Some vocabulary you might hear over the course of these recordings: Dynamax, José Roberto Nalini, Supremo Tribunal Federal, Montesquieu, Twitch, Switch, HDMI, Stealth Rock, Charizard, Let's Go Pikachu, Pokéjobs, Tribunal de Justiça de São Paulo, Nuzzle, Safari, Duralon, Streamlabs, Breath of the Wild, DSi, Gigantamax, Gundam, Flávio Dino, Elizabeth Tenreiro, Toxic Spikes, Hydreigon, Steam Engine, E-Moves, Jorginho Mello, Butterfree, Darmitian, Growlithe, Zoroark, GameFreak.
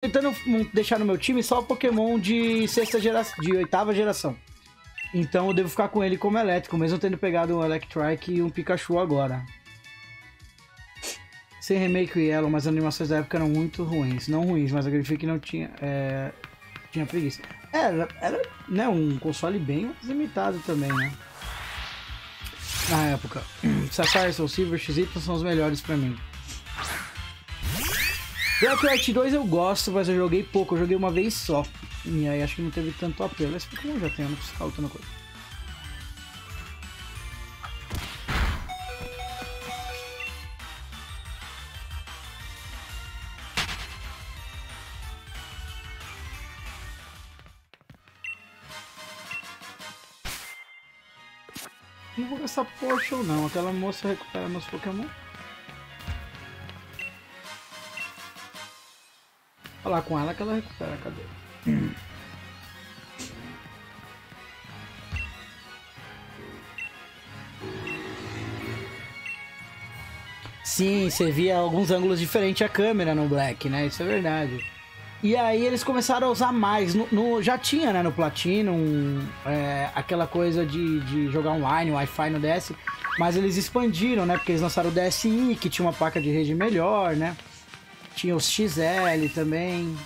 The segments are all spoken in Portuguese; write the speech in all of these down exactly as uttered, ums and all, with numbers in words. tentando deixar no meu time só o Pokémon de sexta geração, de oitava geração. Então eu devo ficar com ele como elétrico, mesmo tendo pegado um Electrike e um Pikachu agora. Sem remake e Yellow, mas as animações da época eram muito ruins. Não ruins, mas a GameFreak não tinha, é, tinha preguiça. Era, era né, um console bem limitado também, né? Na época. Safari, Soul Silver, X Y são os melhores pra mim. Black dois eu gosto, mas eu joguei pouco. Eu joguei uma vez só. E aí acho que não teve tanto apelo. Esse Pokémon já tem, eu não preciso ficar lutando coisa. Não vou gastar poxa ou não. Aquela moça recupera meus Pokémon. Falar com ela que ela recupera, cadê? Hum. Sim, você via alguns ângulos diferentes a câmera no Black, né? Isso é verdade. E aí eles começaram a usar mais. No, no, já tinha, né? No Platino, um, é, aquela coisa de, de jogar online, Wi-Fi no D S. Mas eles expandiram, né? Porque eles lançaram o DSi, que tinha uma placa de rede melhor, né? Tinha os X L também.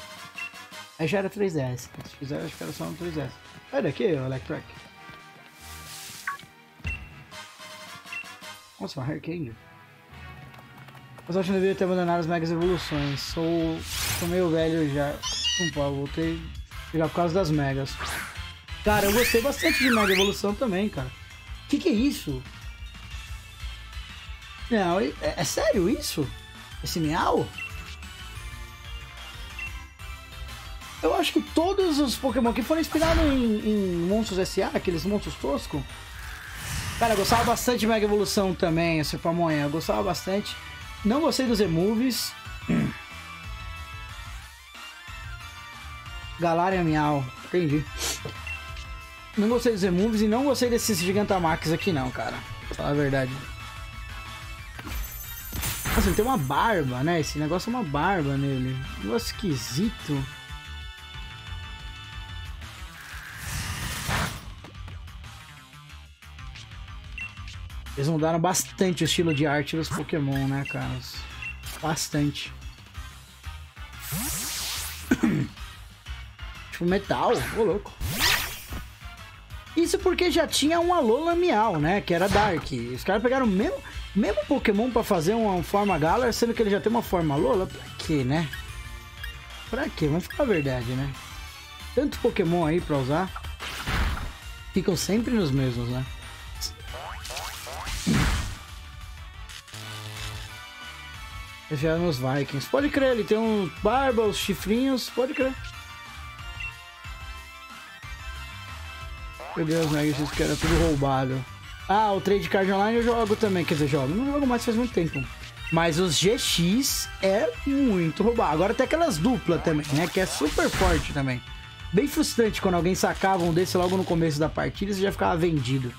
Aí já era três D S. Os X L acho que era só um três D S. Sai daqui, Electrike. Nossa, uma Hurricane. Mas acho que eu deveria ter abandonado as Mega Evoluções. Sou, sou meio velho já. Um pau, voltei já por causa das Megas. Cara, eu gostei bastante de Mega Evolução também, cara. Que que é isso? Não, é, é sério isso? Esse Meow? Eu acho que todos os Pokémon que foram inspirados em, em monstros S A, aqueles monstros toscos. Cara, eu gostava bastante de Mega Evolução também, esse pamonha. Eu gostava bastante. Não gostei dos E-Moves. Galarian Meowth. Entendi. Não gostei dos E-Moves e não gostei desses Gigantamax aqui não, cara. Fala a verdade. Nossa, ele tem uma barba, né? Esse negócio é uma barba nele. Um negócio esquisito. Eles mudaram bastante o estilo de arte dos Pokémon, né, cara? Bastante. Tipo, metal. Ô, louco. Isso porque já tinha um Alolan Meowth, né? Que era Dark. Os caras pegaram o mesmo, mesmo Pokémon pra fazer uma forma Galar, sendo que ele já tem uma forma Alolan. Pra quê, né? Pra quê? Vamos ficar a verdade, né? Tanto Pokémon aí pra usar. Ficam sempre nos mesmos, né? Vieram os Vikings, pode crer, ele tem um barba, os chifrinhos, pode crer. Meu Deus, né, isso que era tudo roubado. Ah, o Trade Card Online eu jogo também, quer dizer, jogo, não jogo mais faz muito tempo. Mas os G X é muito roubado, agora tem aquelas duplas também, né, que é super forte também. Bem frustrante quando alguém sacava um desse logo no começo da partida e você já ficava vendido.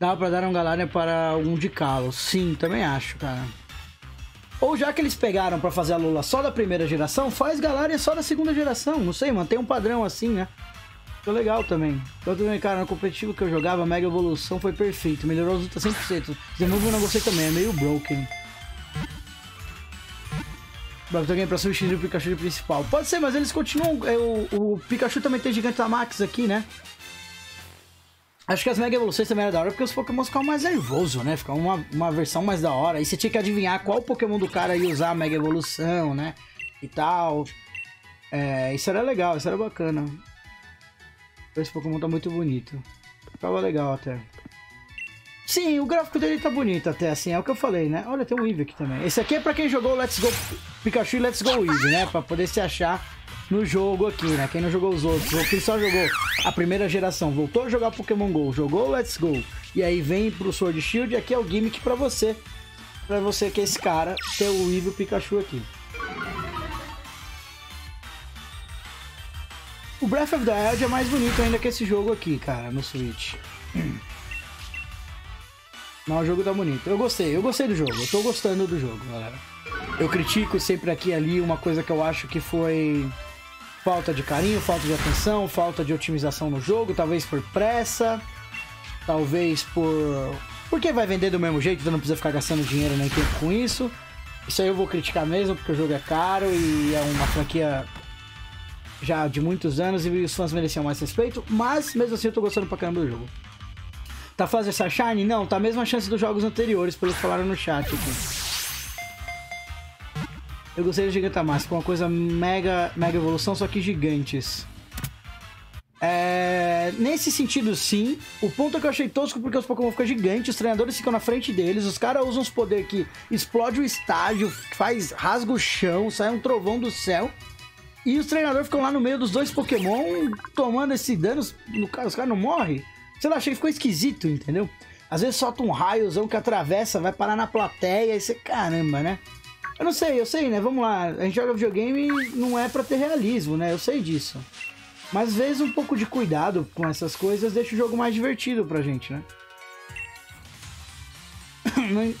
Dava pra dar um Galarian para um de Kalos. Sim, também acho, cara. Ou já que eles pegaram pra fazer a Alolan só da primeira geração, faz Galarian só da segunda geração. Não sei, mantém um padrão assim, né? Ficou legal também. Então também, cara, no competitivo que eu jogava, a Mega Evolução foi perfeito. Melhorou as lutas cem por cento. Desenvolve eu não gostei também, é meio broken. Pra ter alguém pra substituir o Pikachu de principal. Pode ser, mas eles continuam... O, o Pikachu também tem Gigantamax aqui, né? Acho que as Mega Evoluções também era da hora, porque os Pokémon ficavam mais nervosos, né? Ficava uma, uma versão mais da hora. E você tinha que adivinhar qual Pokémon do cara ia usar a Mega Evolução, né? E tal. É, isso era legal, isso era bacana. Esse Pokémon tá muito bonito. Ficava legal até. Sim, o gráfico dele tá bonito até, assim. É o que eu falei, né? Olha, tem um Eevee aqui também. Esse aqui é pra quem jogou Let's Go Pikachu e Let's Go Eevee, né? Pra poder se achar... no jogo aqui, né? Quem não jogou os outros, ou quem só jogou a primeira geração, voltou a jogar Pokémon GO, jogou Let's Go, e aí vem pro Sword Shield, e aqui é o gimmick pra você, pra você que é esse cara, ter o Eevee e o Pikachu aqui. O Breath of the Wild é mais bonito ainda que esse jogo aqui, cara, no Switch. Mas o jogo tá bonito. Eu gostei, eu gostei do jogo, eu tô gostando do jogo, galera. Eu critico sempre aqui e ali uma coisa que eu acho que foi falta de carinho, falta de atenção, falta de otimização no jogo, talvez por pressa, talvez por... porque vai vender do mesmo jeito, então não precisa ficar gastando dinheiro nem tempo com isso. Isso aí eu vou criticar mesmo, porque o jogo é caro e é uma franquia já de muitos anos e os fãs mereciam mais respeito, mas mesmo assim eu tô gostando pra caramba do jogo. Tá fazendo essa Shine? Não, tá a mesma chance dos jogos anteriores, pelo que falaram no chat aqui. Eu gostei do Gigantamax, com uma coisa mega, mega evolução, só que gigantes. É... Nesse sentido, sim. O ponto é que eu achei tosco porque os Pokémon ficam gigantes, os treinadores ficam na frente deles, os caras usam os poderes que explode o estádio, faz, rasga o chão, sai um trovão do céu. E os treinadores ficam lá no meio dos dois Pokémon, tomando esse dano, os caras cara não morrem. Sei lá, achei que ficou esquisito, entendeu? Às vezes solta um raiozão que atravessa, vai parar na plateia, e você, caramba, né? Eu não sei, eu sei, né? Vamos lá, a gente joga videogame e não é pra ter realismo, né? Eu sei disso. Mas às vezes um pouco de cuidado com essas coisas deixa o jogo mais divertido pra gente, né?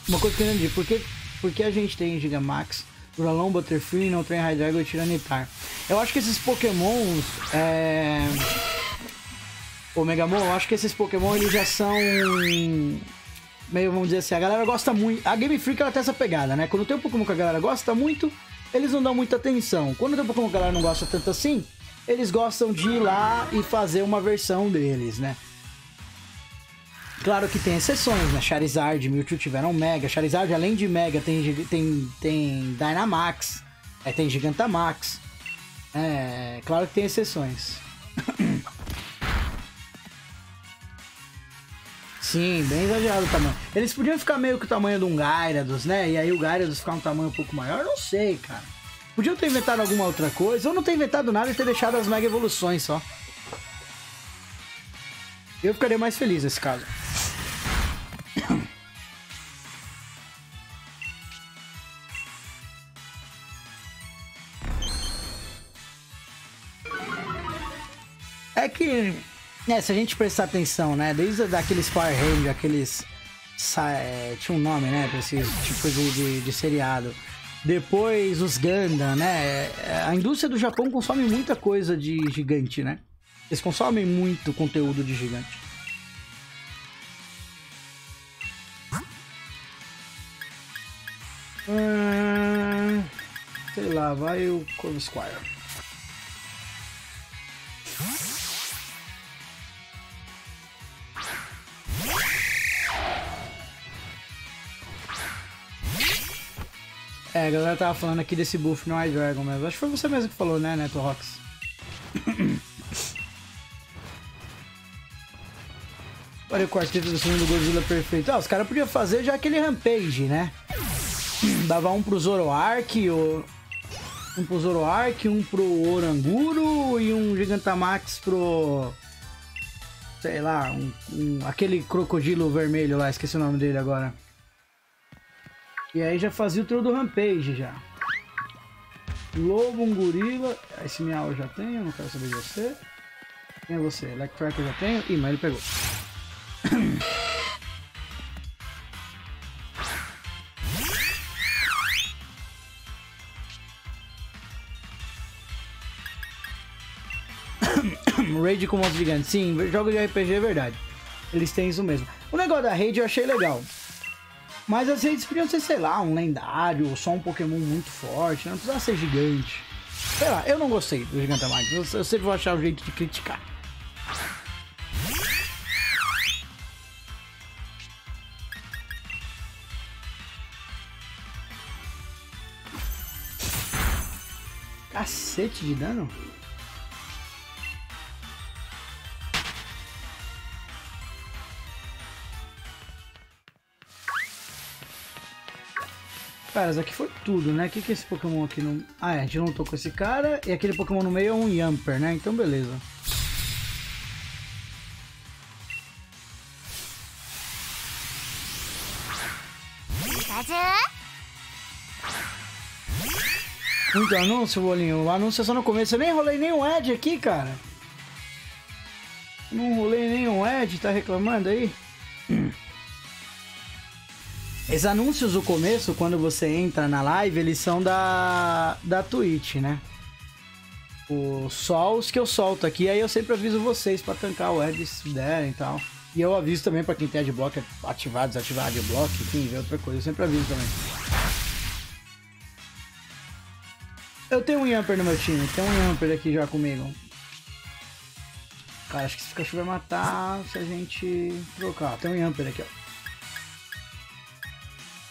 Uma coisa que eu não entendi, por que, por que a gente tem Gigantamax, Duralon, Butterfree, não tem Hydreigon e Tiranitar? Eu acho que esses Pokémons... É... Ô, Megamon, eu acho que esses Pokémon eles já são... meio, vamos dizer assim, a galera gosta muito... A Game Freak, ela tem essa pegada, né? Quando tem um Pokémon que a galera gosta muito, eles não dão muita atenção. Quando tem um Pokémon que a galera não gosta tanto assim, eles gostam de ir lá e fazer uma versão deles, né? Claro que tem exceções, né? Charizard e Mewtwo tiveram Mega. Charizard, além de Mega, tem, tem, tem Dynamax, é, tem Gigantamax. É, claro que tem exceções. Sim, bem exagerado o tamanho. Eles podiam ficar meio que o tamanho de um Gyarados, né? E aí o Gyarados ficar um tamanho um pouco maior, não sei, cara. Podiam ter inventado alguma outra coisa, ou não ter inventado nada e ter deixado as Mega Evoluções só. Eu ficaria mais feliz nesse caso. É que... É, se a gente prestar atenção, né, desde daqueles Power Rangers, aqueles, é, tinha um nome, né, pra esses tipos de, de, de seriado, depois os Gundam, né, a indústria do Japão consome muita coisa de gigante, né, eles consomem muito conteúdo de gigante. Hum, sei lá, vai o Corvo Squire. É, a galera tava falando aqui desse buff no Hydreigon mesmo. Acho que foi você mesmo que falou, né, Neto Rox? Olha o quarteto do segundo Godzilla perfeito. Ah, os caras podiam fazer já aquele Rampage, né? Dava um pro Zoroark, ou... um pro Zoroark, um pro Oranguro e um Gigantamax pro... sei lá, um, um... aquele crocodilo vermelho lá, esqueci o nome dele agora. E aí já fazia o trio do Rampage já. Lobo, um gorila. Esse miau eu já tenho, não quero saber de você. Quem é você? Electrike eu já tenho. Ih, mas ele pegou. Raid com monstro gigante. Sim, jogo de R P G é verdade. Eles têm isso mesmo. O negócio da raid eu achei legal. Mas as redes podiam ser, sei lá, um lendário, ou só um Pokémon muito forte, não precisava ser gigante. Sei lá, eu não gostei do Gigantamax, eu, eu sempre vou achar o jeito de criticar. Cacete de dano? Cara, isso aqui foi tudo, né? O que que é esse Pokémon aqui não... Ah, é, a gente não tocou esse cara. E aquele Pokémon no meio é um Yamper, né? Então, beleza. Muito anúncio, bolinho. O anúncio é só no começo. Eu nem rolei nenhum ad aqui, cara. Não rolei nenhum ad, tá reclamando aí? Esses anúncios do começo, quando você entra na live, eles são da, da Twitch, né? O, só os que eu solto aqui, aí eu sempre aviso vocês pra tancar o ad se derem e tal. E eu aviso também pra quem tem adblock, ativar, desativar adblock, enfim, ver outra coisa, eu sempre aviso também. Eu tenho um Yamper no meu time, tem um Yamper aqui já comigo. Cara, acho que esse Pikachu vai matar se a gente trocar. Tem um Yamper aqui, ó.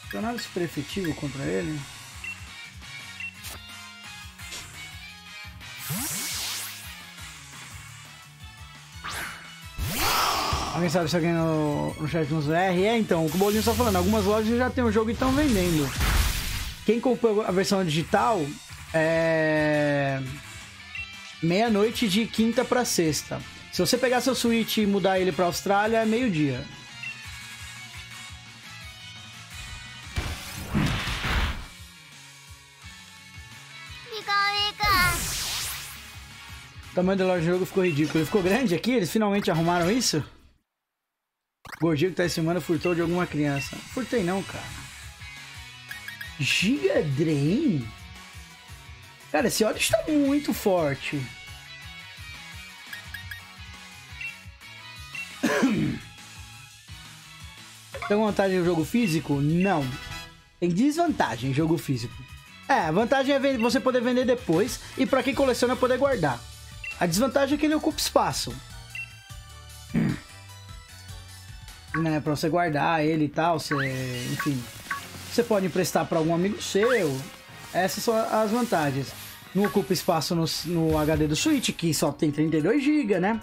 Não tem nada super efetivo contra ele. Alguém sabe se alguém no, no chat nos V R? É, então, o Bolinho está falando, algumas lojas já tem o jogo e estão vendendo. Quem comprou a versão digital, é... meia-noite de quinta para sexta. Se você pegar seu Switch e mudar ele para Austrália, é meio-dia. O tamanho da loja do jogo ficou ridículo. Ele ficou grande aqui? Eles finalmente arrumaram isso? O gordinho que tá esse mano furtou de alguma criança. Furtei não, cara. Giga Drain? Cara, esse ódio está muito forte. Tem vantagem no jogo físico? Não. Tem desvantagem no jogo físico. É, a vantagem é você poder vender depois e pra quem coleciona poder guardar. A desvantagem é que ele ocupa espaço. Né, pra você guardar ele e tal, você... Enfim. Você pode emprestar pra algum amigo seu. Essas são as vantagens. Não ocupa espaço no, no H D do Switch, que só tem trinta e dois gigas, né?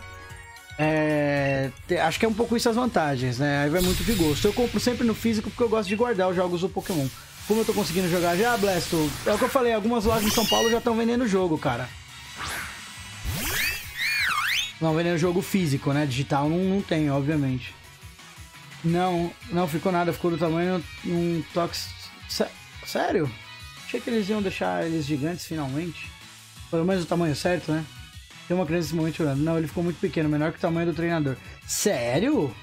É, acho que é um pouco isso as vantagens, né? Aí vai muito de gosto. Eu compro sempre no físico porque eu gosto de guardar os jogos do Pokémon. Como eu tô conseguindo jogar já, Blasto? É o que eu falei, algumas lojas em São Paulo já estão vendendo o jogo, cara. Não, vendendo jogo físico, né? Digital não, não tem, obviamente. Não, não ficou nada. Ficou do tamanho um toque... Sério? Achei que eles iam deixar eles gigantes, finalmente. Pelo menos o tamanho certo, né? Tem uma criança nesse momento chorando. Não, ele ficou muito pequeno. Menor que o tamanho do treinador. Sério?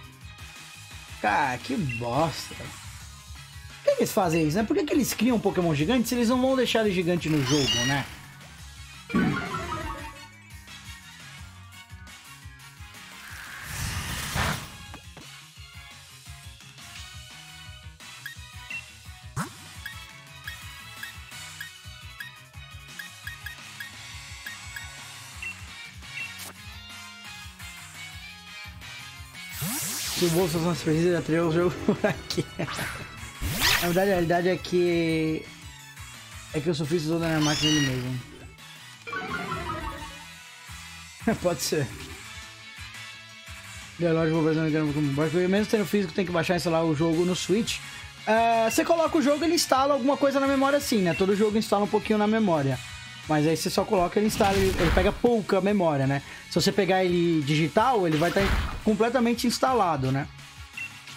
Cara, que bosta. Por que eles fazem isso, né? Por que, que eles criam um Pokémon gigante se eles não vão deixar ele gigante no jogo, né? Se o bolso das nossas precisas atraiu o jogo por aqui. Na verdade, a realidade é que... É que eu sofri usou da Dynamax dele mesmo. Pode ser. Biológico, vou fazer um como baixo. Mesmo tendo físico, tem que baixar e instalar o jogo no Switch. Uh, você coloca o jogo, ele instala alguma coisa na memória sim, né? Todo jogo instala um pouquinho na memória. Mas aí você só coloca, ele instala, ele, ele pega pouca memória, né? Se você pegar ele digital, ele vai estar completamente instalado, né?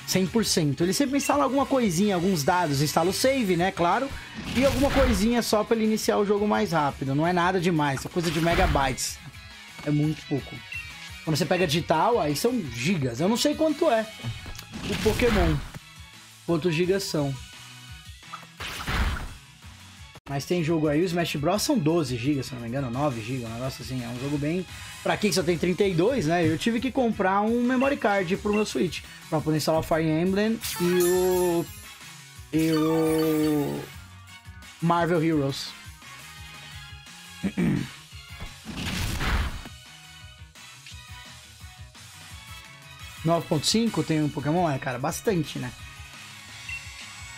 cem por cento. Ele sempre instala alguma coisinha, alguns dados. Instala o save, né? Claro. E alguma coisinha só pra ele iniciar o jogo mais rápido. Não é nada demais. É coisa de megabytes. É muito pouco. Quando você pega digital, aí são gigas. Eu não sei quanto é o Pokémon. Quantos gigas são. Mas tem jogo aí, os Smash Bros são doze gigas, se não me engano, nove gigas, um negócio assim, é um jogo bem... Pra quem só tem trinta e dois, né, eu tive que comprar um memory card pro meu Switch, pra poder instalar o Fire Emblem e o... e o... Marvel Heroes. nove ponto cinco tem um Pokémon? É, cara, bastante, né?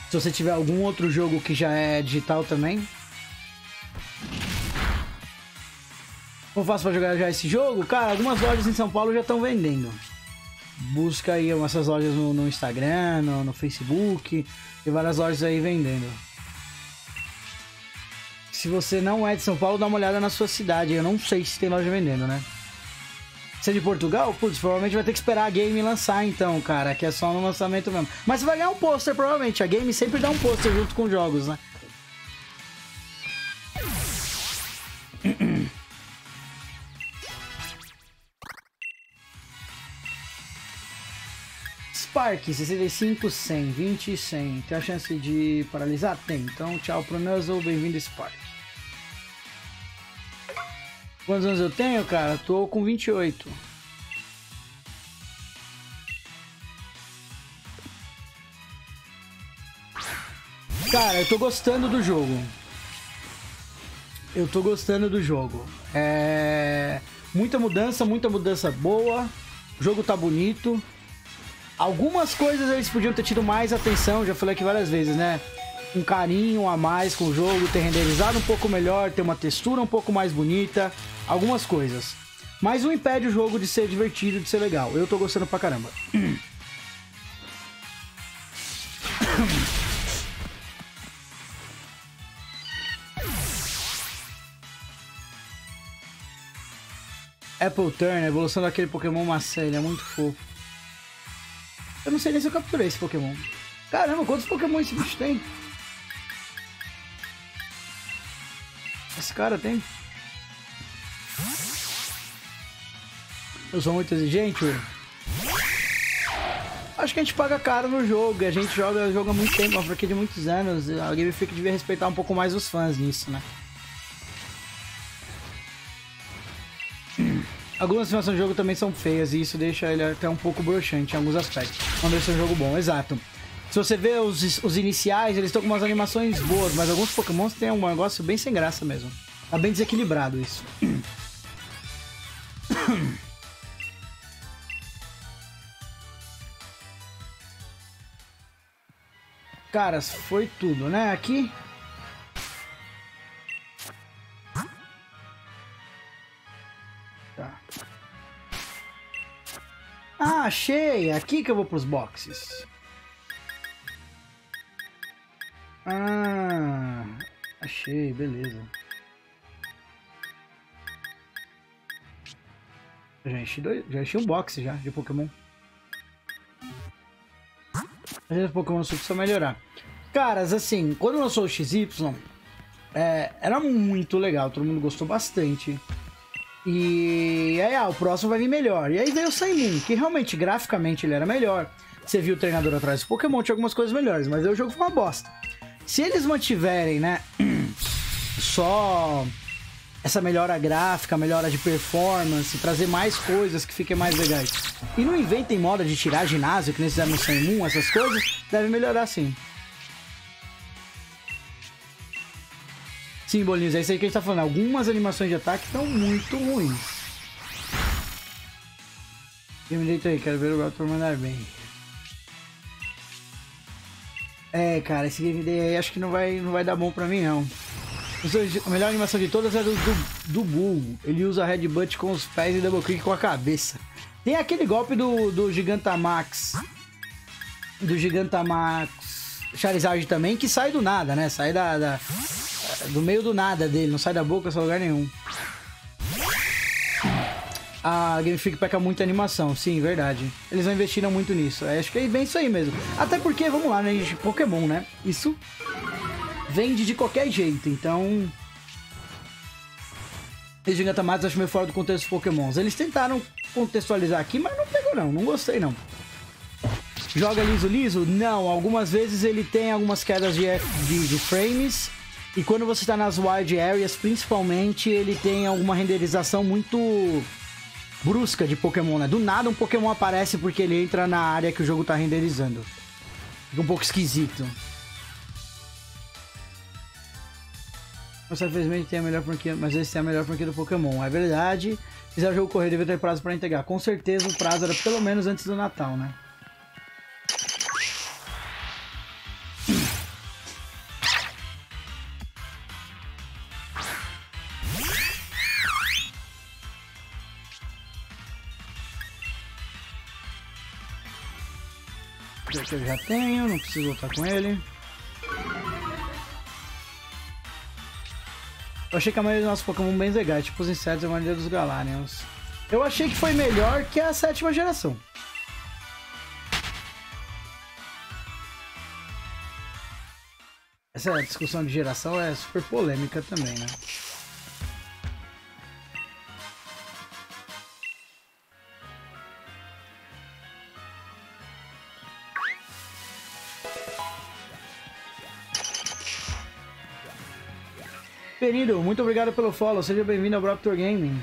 Se você tiver algum outro jogo que já é digital também. Como faço pra jogar já esse jogo? Cara, algumas lojas em São Paulo já estão vendendo. Busca aí essas lojas no, no Instagram, no, no Facebook. Tem várias lojas aí vendendo. Se você não é de São Paulo, dá uma olhada na sua cidade. Eu não sei se tem loja vendendo, né? Se é de Portugal, putz, provavelmente vai ter que esperar a Game lançar então, cara, que é só no lançamento mesmo. Mas você vai ganhar um pôster, provavelmente. A Game sempre dá um pôster junto com jogos, né? Spark, sessenta e cinco, cem, vinte e cem. Tem a chance de paralisar? Tem. Então, tchau pro Nuzzle, bem-vindo Spark. Quantos anos eu tenho, cara? Tô com vinte e oito. Cara, eu tô gostando do jogo. Eu tô gostando do jogo. É... Muita mudança, muita mudança boa. O jogo tá bonito. Algumas coisas eles podiam ter tido mais atenção, já falei aqui várias vezes, né? Um carinho a mais com o jogo, ter renderizado um pouco melhor, ter uma textura um pouco mais bonita, algumas coisas. Mas não impede o jogo de ser divertido, de ser legal. Eu tô gostando pra caramba. Apple Turn, a evolução daquele Pokémon maçã, é muito fofo. Eu não sei nem se eu capturei esse Pokémon. Caramba, quantos Pokémon esse bicho tem? Esse cara tem? Eu sou muito exigente, ué. Acho que a gente paga caro no jogo. A gente joga, joga há muito tempo, uma franquia de muitos anos. A GameFreak devia respeitar um pouco mais os fãs nisso, né? Algumas animações do jogo também são feias e isso deixa ele até um pouco broxante em alguns aspectos. Não deixa um jogo bom, exato. Se você vê os, os iniciais, eles estão com umas animações boas, mas alguns Pokémon têm um negócio bem sem graça mesmo. Tá bem desequilibrado isso. Caras, foi tudo, né? Aqui... Ah, achei! Aqui que eu vou pros boxes. Ah, achei, beleza. Eu já enchi dois, já enchi um box já de Pokémon. Mas os Pokémon só precisa melhorar. Caras, assim, quando lançou o X Y, é, era muito legal, todo mundo gostou bastante. E aí, ah, o próximo vai vir melhor. E aí veio o Sailin, que realmente, graficamente, ele era melhor. Você viu o treinador atrás do Pokémon, tinha algumas coisas melhores, mas aí o jogo foi uma bosta. Se eles mantiverem, né, só essa melhora gráfica, melhora de performance, trazer mais coisas que fiquem mais legais, e não inventem moda de tirar ginásio, que nem fizeram no Sailin, essas coisas, deve melhorar sim. Simbolinhos, é isso aí que a gente tá falando. Algumas animações de ataque estão muito ruins. Eu me deito aí, quero ver o Gato mandar bem. É, cara, esse game day aí acho que não vai, não vai dar bom pra mim, não. A melhor animação de todas é do, do, do Bull. Ele usa Red Butt com os pés e Double Click com a cabeça. Tem aquele golpe do, do Gigantamax. Do Gigantamax Charizard também, que sai do nada, né? Sai da... da... do meio do nada dele, não sai da boca, sai lugar nenhum. A GameFreak peca muito a animação, sim, verdade. Eles não investiram muito nisso, acho que é bem isso aí mesmo. Até porque, vamos lá, né, gente, Pokémon, né? Isso vende de qualquer jeito, então... Esse Gigantamax acho meio fora do contexto dos Pokémons. Eles tentaram contextualizar aqui, mas não pegou não, não gostei não. Joga liso-liso? Não, algumas vezes ele tem algumas quedas de, de, de frames... E quando você está nas Wild Areas, principalmente, ele tem alguma renderização muito brusca de Pokémon, né? Do nada um Pokémon aparece porque ele entra na área que o jogo está renderizando. Fica um pouco esquisito. Mas, infelizmente, tem a melhor franquia, mas esse tem a melhor franquia do Pokémon. É verdade. Se o jogo correr, deve ter prazo para entregar. Com certeza o prazo era pelo menos antes do Natal, né? Que eu já tenho, não preciso voltar com ele. Eu achei que a maioria dos nossos Pokémon bem legais, tipo os insetos e a maioria dos Galarians. Eu achei que foi melhor que a sétima geração. Essa discussão de geração é super polêmica também, né? querido, muito obrigado pelo follow. Seja bem-vindo ao Raptor Gaming.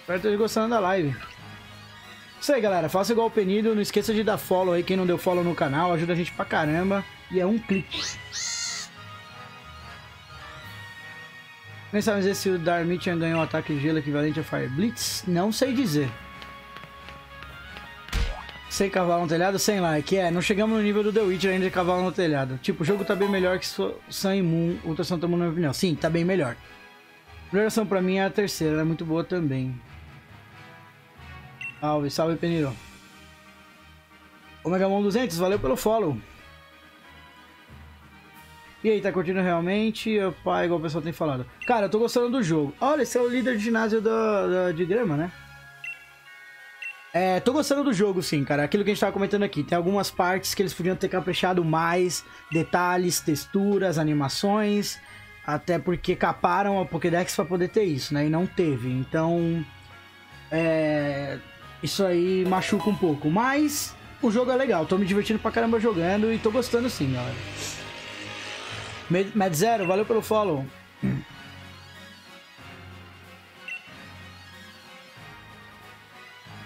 Espero que esteja gostando da live. Isso aí, galera. Faça igual o Penido. Não esqueça de dar follow aí. Quem não deu follow no canal, ajuda a gente pra caramba. E é um clique. Nem sabe dizer se o Darmitian ganhou um ataque de gelo equivalente a Fire Blitz. Não sei dizer. Sem cavalo no telhado, sem like. É, não chegamos no nível do The Witcher ainda de cavalo no telhado. Tipo, o jogo tá bem melhor que Sun e Moon, Ultra Sun e Moon, na minha opinião. Sim, tá bem melhor. A primeira ação pra mim é a terceira, ela é muito boa também. Salve, salve, Peniro. Omegamon duzentos, valeu pelo follow. E aí, tá curtindo realmente? Opa, igual o pessoal tem falado. Cara, eu tô gostando do jogo. Olha, esse é o líder de ginásio do, do, de grama, né? É, tô gostando do jogo, sim, cara. Aquilo que a gente tava comentando aqui. Tem algumas partes que eles podiam ter caprichado mais. Detalhes, texturas, animações. Até porque caparam a Pokédex pra poder ter isso, né? E não teve. Então... É... Isso aí machuca um pouco. Mas o jogo é legal. Tô me divertindo pra caramba jogando e tô gostando, sim, galera. Mad Zero, valeu pelo follow. Hum.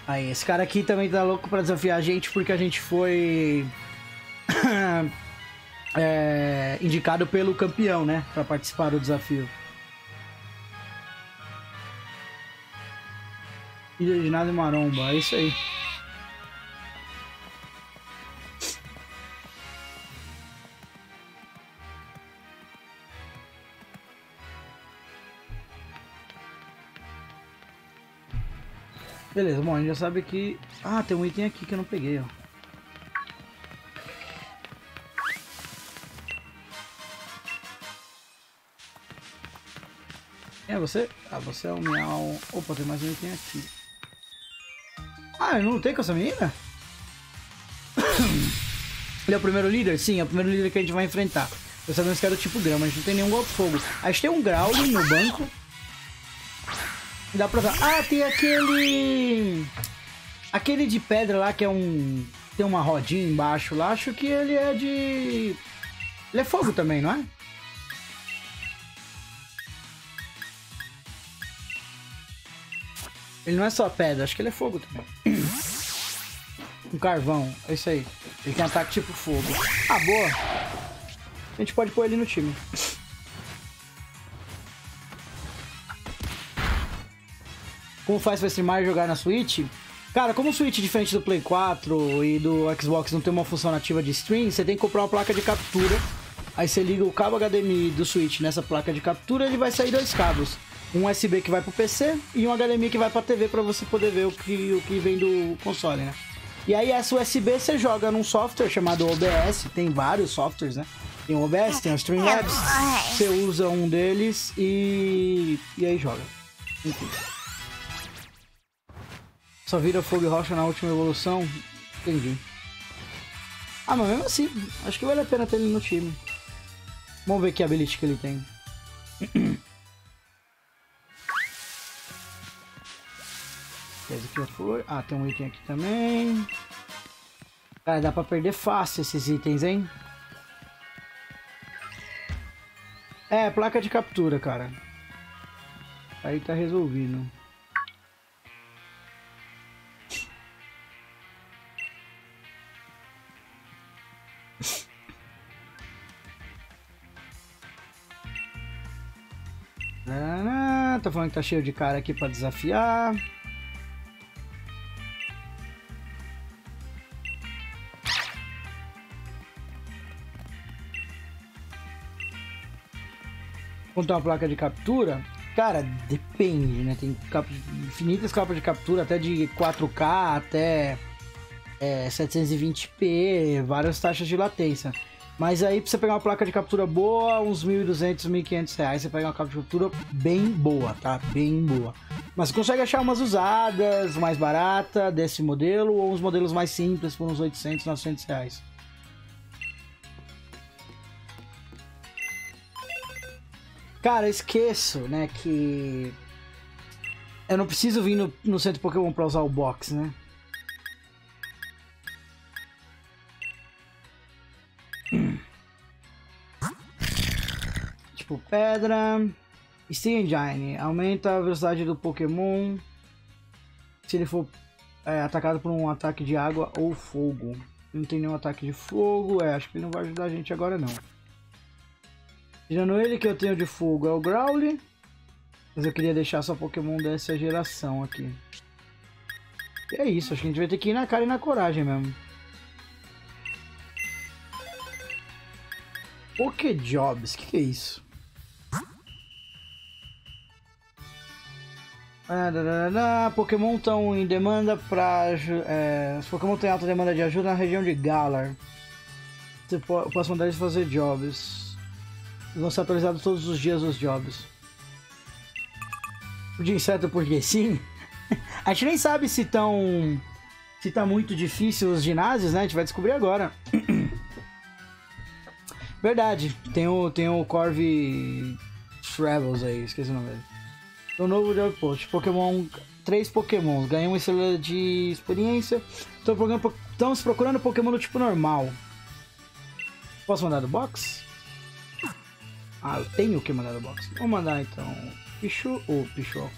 Aí, esse cara aqui também tá louco pra desafiar a gente porque a gente foi é, indicado pelo campeão, né? Pra participar do desafio. Ilha de Nada e Maromba, é isso aí. Beleza, bom, a gente já sabe que... Ah, tem um item aqui que eu não peguei, ó. Quem é você? Ah, você é o Meow... Opa, tem mais um item aqui. Ah, eu não lutei com essa menina? Ele é o primeiro líder? Sim, é o primeiro líder que a gente vai enfrentar. Eu sabemos que era do tipo grama, a gente não tem nenhum golpe de fogo. A gente tem um Growlithe no banco. Dá pra... Ah, tem aquele... Aquele de pedra lá que é um... Tem uma rodinha embaixo lá. Acho que ele é de... Ele é fogo também, não é? Ele não é só pedra. Acho que ele é fogo também. Um carvão. É isso aí. Ele tem ataque tipo fogo. Ah, boa. A gente pode pôr ele no time. Como faz pra streamar e jogar na Switch? Cara, como o Switch, diferente do Play quatro e do Xbox, não tem uma função ativa de stream, você tem que comprar uma placa de captura. Aí você liga o cabo H D M I do Switch nessa placa de captura, ele vai sair dois cabos. Um U S B que vai pro P C e um H D M I que vai pra T V pra você poder ver o que, o que vem do console, né? E aí essa U S B você joga num software chamado O B S, tem vários softwares, né? Tem o O B S, tem o Streamlabs, você usa um deles e... E aí joga. Enfim. Só vira fogo e rocha na última evolução. Entendi. Ah, mas mesmo assim, acho que vale a pena ter ele no time. Vamos ver que habilidade que ele tem. Esse aqui já foi. Ah, tem um item aqui também. Cara, dá pra perder fácil esses itens, hein? É, placa de captura, cara. Aí tá resolvido. Tô falando que tá cheio de cara aqui pra desafiar. Quanto a uma placa de captura, cara, depende, né? Tem cap... infinitas capas de captura, até de quatro K até é, setecentos e vinte p, várias taxas de latência. Mas aí, pra você pegar uma placa de captura boa, uns mil e duzentos, mil e quinhentos reais, você pega uma placa de captura bem boa, tá? Bem boa. Mas você consegue achar umas usadas, mais barata, desse modelo, ou uns modelos mais simples, por uns oitocentos, novecentos reais. Cara, eu esqueço, né, que... Eu não preciso vir no, no centro Pokémon pra usar o box, né? Pedra, Steam Engine aumenta a velocidade do Pokémon se ele for é, atacado por um ataque de água ou fogo. Não tem nenhum ataque de fogo, é, acho que ele não vai ajudar a gente agora não. Tirando ele, que eu tenho de fogo é o Growlithe, mas eu queria deixar só Pokémon dessa geração aqui. E é isso, acho que a gente vai ter que ir na cara e na coragem mesmo. Pokéjobs, o que, que é isso? Ah, da, da, da. Pokémon estão em demanda para é, os Pokémon têm alta demanda de ajuda na região de Galar. Você pode, posso mandar eles fazer jobs. Vão ser atualizados todos os dias os jobs. O de inseto porque sim. A gente nem sabe se tão se tá muito difícil os ginásios, né? A gente vai descobrir agora. Verdade, tem o, tem o Corv Travels aí, esqueci o nome dele. O novo job post, Pokémon, três Pokémons, ganham uma estrela de experiência. Estamos procurando Pokémon do tipo normal. Posso mandar do box? Ah, eu tenho que mandar do box. Vou mandar então Pichu, ou Pichu,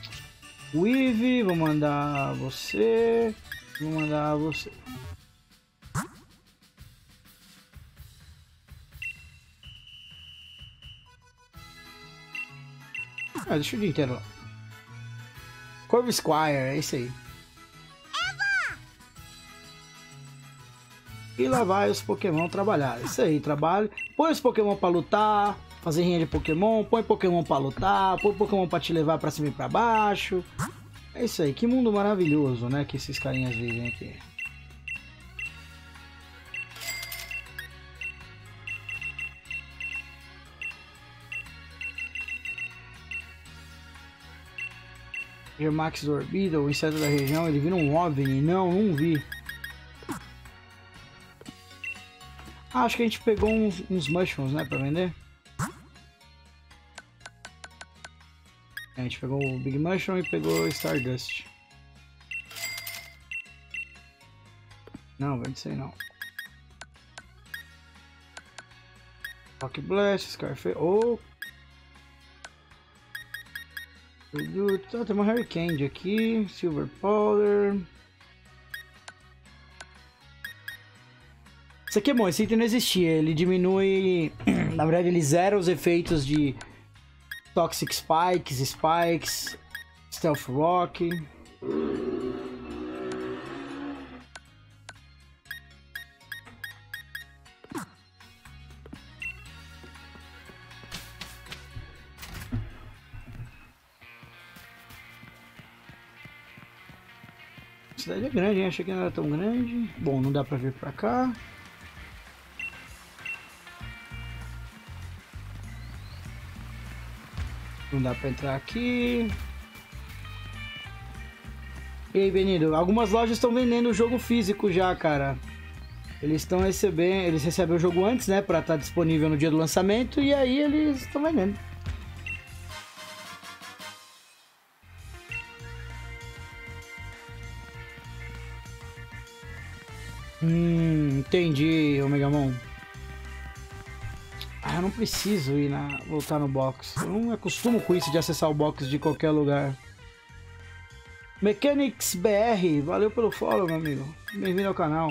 o Eevee, vou mandar você, vou mandar você. Ah, deixa o dia inteiro lá. Corvo Squire, é isso aí. Eva! E lá vai os Pokémon trabalhar. Isso aí, trabalho. Põe os Pokémon pra lutar, fazer rinha de Pokémon, põe Pokémon pra lutar, põe Pokémon pra te levar pra cima e pra baixo. É isso aí, que mundo maravilhoso, né, que esses carinhas vivem aqui. G-Max do Orbida, o inseto da região, ele vira um OVNI. Não, não vi. Ah, acho que a gente pegou uns, uns mushrooms, né, pra vender. A gente pegou o Big Mushroom e pegou o Stardust. Não, vende isso aí não. Rock Blast, Scarface, oh! Tá, tem uma Harry Candy aqui, Silver Powder. Isso aqui é bom, esse item não existia, ele diminui, na verdade ele zera os efeitos de Toxic Spikes, Spikes, Stealth Rock. A cidade é grande, hein? Achei que não era tão grande. Bom, não dá pra vir pra cá. Não dá pra entrar aqui. E aí, Benito? Algumas lojas estão vendendo o jogo físico já, cara. Eles estão recebendo. Eles recebem o jogo antes, né? Pra estar disponível no dia do lançamento. E aí eles estão vendendo. Hum, entendi, Omegamon. Ah, eu não preciso ir na voltar no box. Eu não me acostumo com isso de acessar o box de qualquer lugar. Mechanics B R, valeu pelo follow, meu amigo. Bem-vindo ao canal.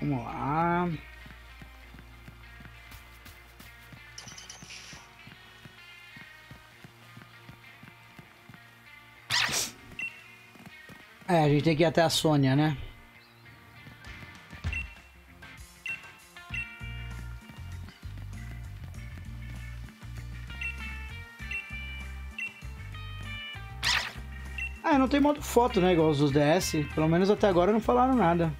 Vamos lá. É, a gente tem que ir até a Sônia, né? Ah, não tem modo foto, né? Igual os dos D S. Pelo menos até agora não falaram nada.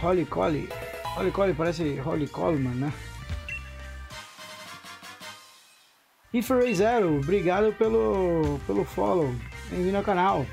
Holy Collie, Holy Collie parece Holy Coleman, né? E Frey Zero, obrigado pelo, pelo follow. Bem-vindo ao canal.